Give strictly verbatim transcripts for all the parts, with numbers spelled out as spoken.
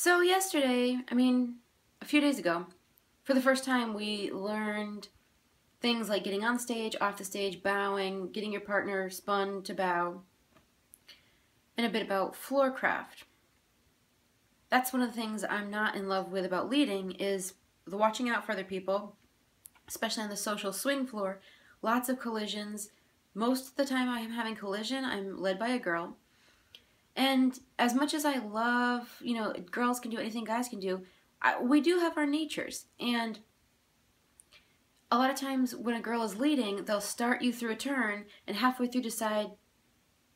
So yesterday, I mean, a few days ago, for the first time we learned things like getting on stage, off the stage, bowing, getting your partner spun to bow, and a bit about floor craft. That's one of the things I'm not in love with about leading is the watching out for other people, especially on the social swing floor. Lots of collisions. Most of the time I am having collision, I'm led by a girl. And as much as I love, you know, girls can do anything guys can do, I, we do have our natures. And a lot of times when a girl is leading, they'll start you through a turn and halfway through decide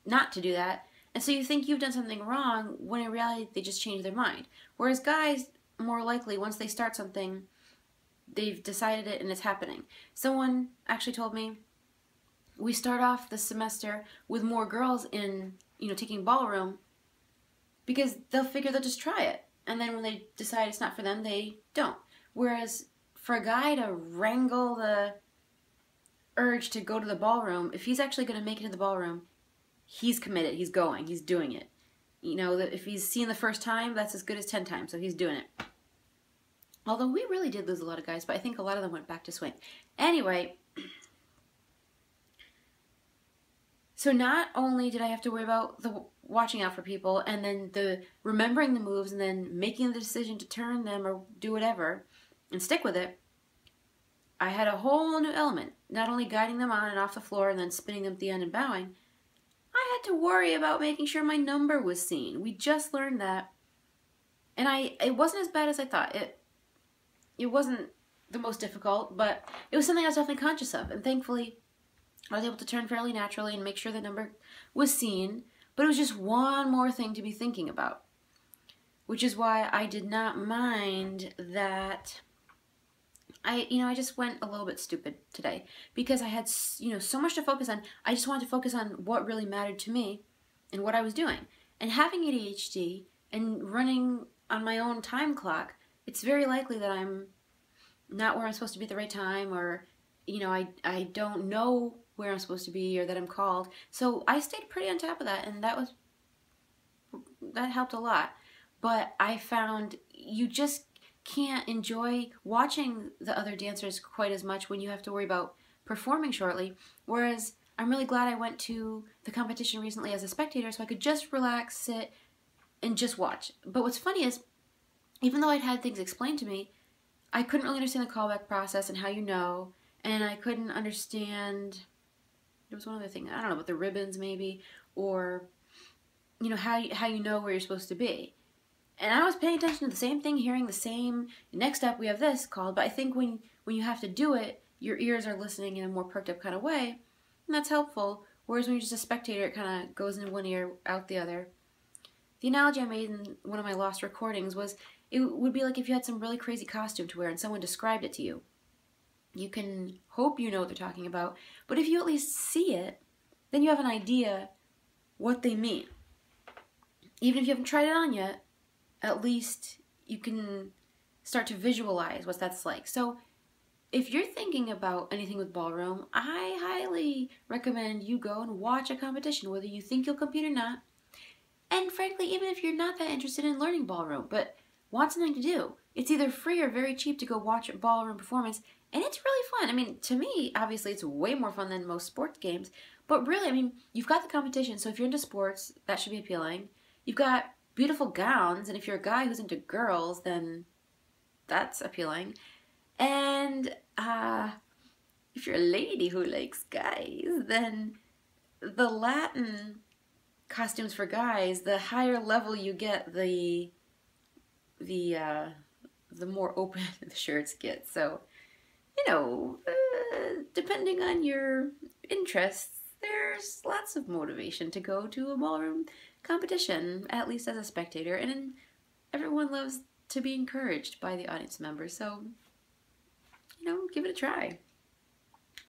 not to do that. And so you think you've done something wrong when in reality they just changed their mind. Whereas guys, more likely, once they start something, they've decided it and it's happening. Someone actually told me, we start off the semester with more girls in, you know, taking ballroom because they'll figure they'll just try it. And then when they decide it's not for them, they don't. Whereas for a guy to wrangle the urge to go to the ballroom, if he's actually going to make it to the ballroom, he's committed, he's going, he's doing it. You know, if he's seen the first time, that's as good as ten times, so he's doing it. Although we really did lose a lot of guys, but I think a lot of them went back to swing. Anyway, so not only did I have to worry about the watching out for people and then the remembering the moves and then making the decision to turn them or do whatever and stick with it, I had a whole new element. Not only guiding them on and off the floor and then spinning them at the end and bowing, I had to worry about making sure my number was seen. We just learned that. And I it wasn't as bad as I thought. It It wasn't the most difficult, but it was something I was definitely conscious of. And thankfully, I was able to turn fairly naturally and make sure the number was seen. But it was just one more thing to be thinking about, which is why I did not mind that I, you know, I just went a little bit stupid today because I had, you know, so much to focus on. I just wanted to focus on what really mattered to me and what I was doing. And having A D H D and running on my own time clock, it's very likely that I'm not where I'm supposed to be at the right time, or, you know, I, I don't know where I'm supposed to be or that I'm called. So I stayed pretty on top of that, and that was, that helped a lot. But I found you just can't enjoy watching the other dancers quite as much when you have to worry about performing shortly. Whereas I'm really glad I went to the competition recently as a spectator so I could just relax, sit, and just watch. But what's funny is, even though I'd had things explained to me, I couldn't really understand the callback process and how you know, and I couldn't understand, there was one other thing, I don't know, about the ribbons maybe, or, you know, how you, how you know where you're supposed to be. And I was paying attention to the same thing, hearing the same, next up we have this called, but I think when, when you have to do it, your ears are listening in a more perked up kind of way, and that's helpful, whereas when you're just a spectator, it kind of goes in one ear, out the other. The analogy I made in one of my lost recordings was, it would be like if you had some really crazy costume to wear and someone described it to you. You can hope you know what they're talking about, but if you at least see it, then you have an idea what they mean. Even if you haven't tried it on yet, at least you can start to visualize what that's like. So if you're thinking about anything with ballroom, I highly recommend you go and watch a competition, whether you think you'll compete or not. And frankly, even if you're not that interested in learning ballroom, but want something to do. It's either free or very cheap to go watch a ballroom performance, and it's really fun. I mean, to me, obviously, it's way more fun than most sports games, but really, I mean, you've got the competition, so if you're into sports, that should be appealing. You've got beautiful gowns, and if you're a guy who's into girls, then that's appealing. And uh, if you're a lady who likes guys, then the Latin costumes for guys, the higher level you get, the the uh, the more open the shirts get. So, you know, uh, depending on your interests, there's lots of motivation to go to a ballroom competition, at least as a spectator, and everyone loves to be encouraged by the audience members, so, you know, give it a try.